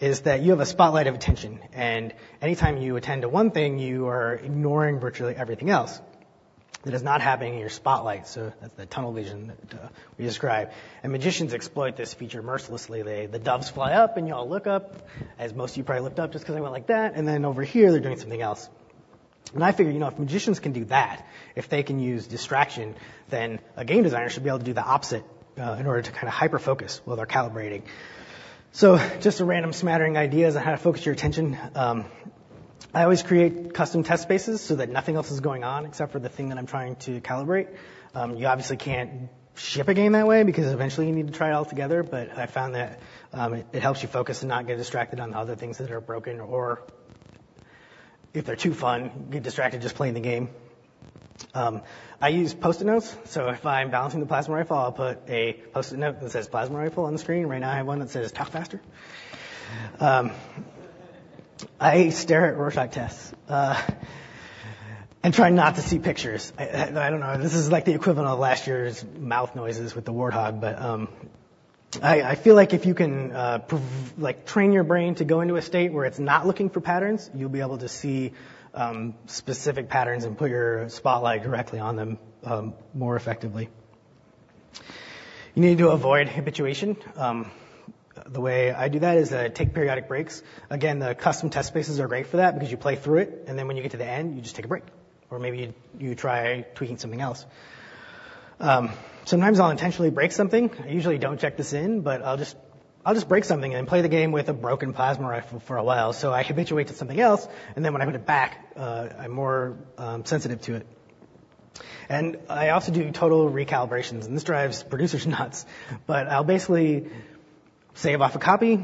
is that you have a spotlight of attention, and anytime you attend to one thing, you are ignoring virtually everything else that is not happening in your spotlight. So that's the tunnel vision that we described. And magicians exploit this feature mercilessly. The doves fly up, and you all look up, as most of you probably looked up just because they went like that, and then over here they're doing something else. And I figure, you know, if magicians can do that, if they can use distraction, then a game designer should be able to do the opposite in order to kind of hyper-focus while they're calibrating. So just a random smattering ideas on how to focus your attention. I always create custom test spaces so that nothing else is going on except for the thing that I'm trying to calibrate. You obviously can't ship a game that way because eventually you need to try it all together, but I found that it helps you focus and not get distracted on the other things that are broken, or if they're too fun, get distracted just playing the game. I use post-it notes, so if I'm balancing the plasma rifle, I'll put a post-it note that says plasma rifle on the screen. Right now I have one that says talk faster. I stare at Rorschach tests and try not to see pictures. I don't know, this is like the equivalent of last year's mouth noises with the warthog, but I feel like if you can train your brain to go into a state where it's not looking for patterns, you'll be able to see specific patterns and put your spotlight directly on them more effectively. You need to avoid habituation. The way I do that is take periodic breaks. Again, the custom test spaces are great for that because you play through it, and then when you get to the end, you just take a break. Or maybe you try tweaking something else. Sometimes I'll intentionally break something. I usually don't check this in, but I'll just break something and play the game with a broken plasma rifle for a while. So I habituate to something else, and then when I put it back, I'm more sensitive to it. And I also do total recalibrations, and this drives producers nuts. But I'll basically save off a copy,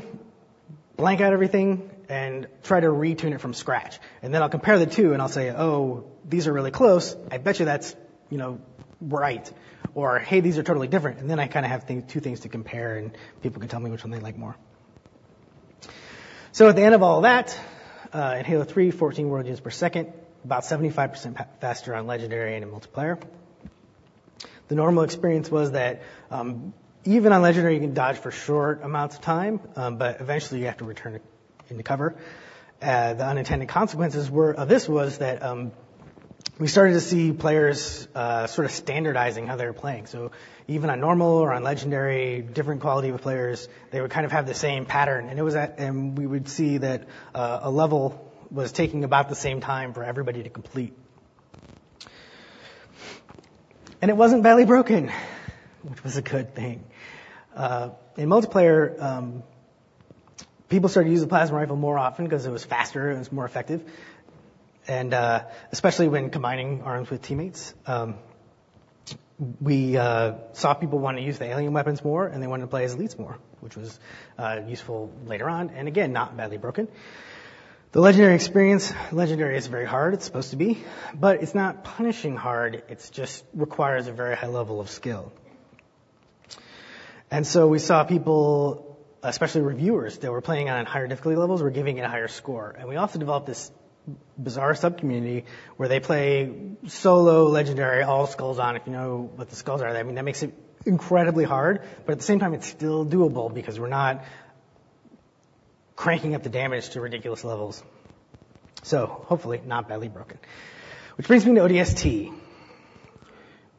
blank out everything, and try to retune it from scratch. And then I'll compare the two, and I'll say, oh, these are really close. I bet you that's, you know, right. Or, hey, these are totally different. And then I kind of have two things to compare, and people can tell me which one they like more. So at the end of all of that, in Halo 3, 14 world units per second, about 75% faster on Legendary and in multiplayer. The normal experience was that even on Legendary you can dodge for short amounts of time, but eventually you have to return into cover. The unintended consequences was that we started to see players sort of standardizing how they were playing. So even on normal or on Legendary, different quality of players, they would kind of have the same pattern. And and we would see that a level was taking about the same time for everybody to complete. And it wasn't badly broken, which was a good thing. In multiplayer, people started to use the plasma rifle more often because it was faster and it was more effective. And especially when combining arms with teammates, we saw people want to use the alien weapons more, and they wanted to play as elites more, which was useful later on, and again, not badly broken. The Legendary experience, Legendary is very hard, it's supposed to be, but it's not punishing hard, it just requires a very high level of skill. And so we saw people, especially reviewers, that were playing on higher difficulty levels were giving it a higher score, and we also developed this bizarre subcommunity where they play solo Legendary, all skulls on. If you know what the skulls are, I mean, that makes it incredibly hard, but at the same time it's still doable because we're not cranking up the damage to ridiculous levels. So hopefully not badly broken. Which brings me to ODST,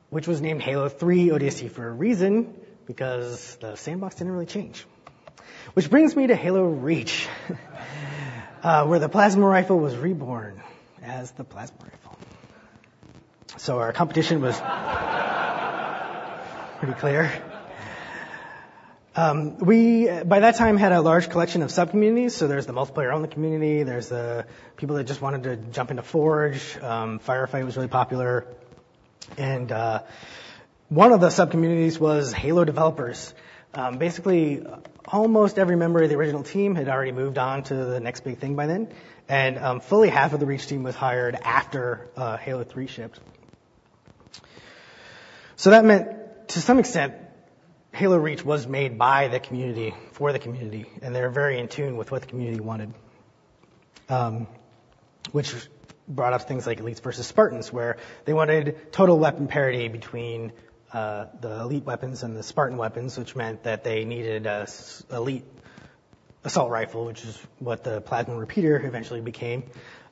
which was named Halo 3 ODST for a reason, because the sandbox didn't really change. Which brings me to Halo Reach. Where the plasma rifle was reborn as the plasma rifle. So our competition was pretty clear. We, by that time, had a large collection of subcommunities. So there's the multiplayer-only community. There's the people that just wanted to jump into Forge. Firefight was really popular. And one of the subcommunities was Halo developers. Basically, almost every member of the original team had already moved on to the next big thing by then, and fully half of the Reach team was hired after Halo 3 shipped. So that meant, to some extent, Halo Reach was made by the community, for the community, and they were very in tune with what the community wanted, which brought up things like Elites versus Spartans, where they wanted total weapon parity between the elite weapons and the Spartan weapons, which meant that they needed a elite assault rifle, which is what the plasma repeater eventually became.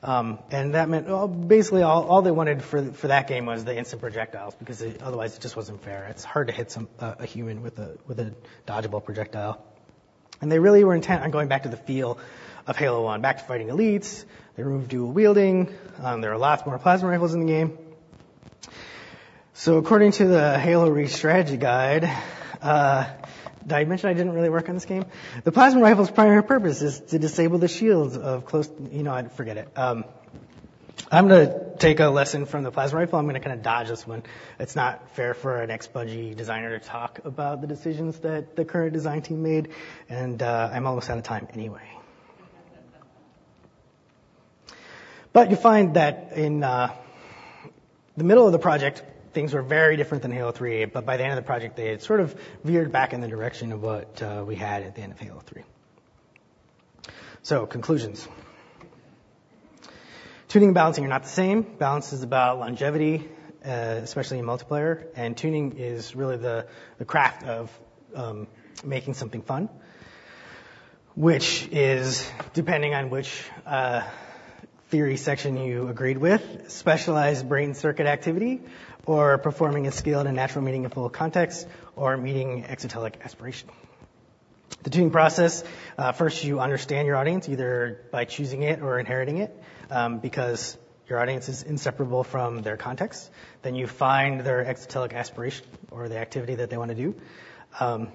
And that meant, well, basically all they wanted for that game was the instant projectiles, because otherwise it just wasn't fair. It's hard to hit a human with a dodgeable projectile. And they really were intent on going back to the feel of Halo 1, back to fighting elites. They removed dual wielding. There are lots more plasma rifles in the game. So according to the Halo Reach strategy guide, I mentioned I didn't really work on this game. The plasma rifle's primary purpose is to disable the shields of close, forget it. I'm going to take a lesson from the plasma rifle. I'm going to kind of dodge this one. It's not fair for an ex-Bungie designer to talk about the decisions that the current design team made, and I'm almost out of time anyway. But you find that in the middle of the project, things were very different than Halo 3, but by the end of the project, they had sort of veered back in the direction of what we had at the end of Halo 3. So, conclusions. Tuning and balancing are not the same. Balance is about longevity, especially in multiplayer, and tuning is really the craft of making something fun, which is, depending on which theory section you agreed with, specialized brain circuit activity, or performing a skill in a natural, meaningful context, or meeting exotelic aspiration. The tuning process, first you understand your audience, either by choosing it or inheriting it, because your audience is inseparable from their context. Then you find their exotelic aspiration, or the activity that they want to do.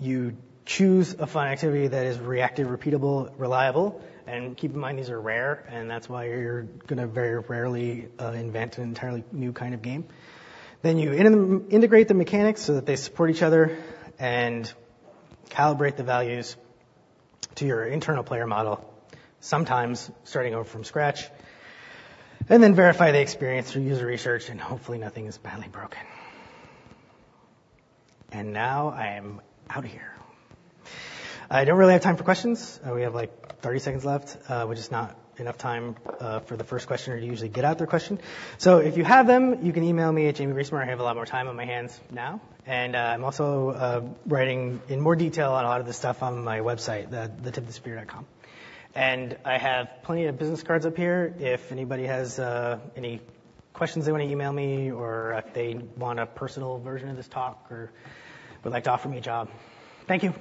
You choose a fun activity that is reactive, repeatable, reliable, and keep in mind these are rare, and that's why you're going to very rarely invent an entirely new kind of game. Then you integrate the mechanics so that they support each other, and calibrate the values to your internal player model, sometimes starting over from scratch, and then verify the experience through user research, and hopefully nothing is badly broken. And now I am out of here. I don't really have time for questions. We have like 30 seconds left, which is not enough time for the first questioner to usually get out their question. So if you have them, you can email me at jamiereesmer. I have a lot more time on my hands now. And I'm also writing in more detail on a lot of this stuff on my website, thetipofthespear.com. And I have plenty of business cards up here. If anybody has any questions they want to email me, or if they want a personal version of this talk, or would like to offer me a job. Thank you.